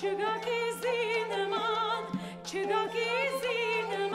Çıkak izin aman, çıkak izin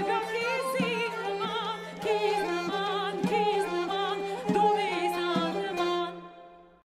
aman.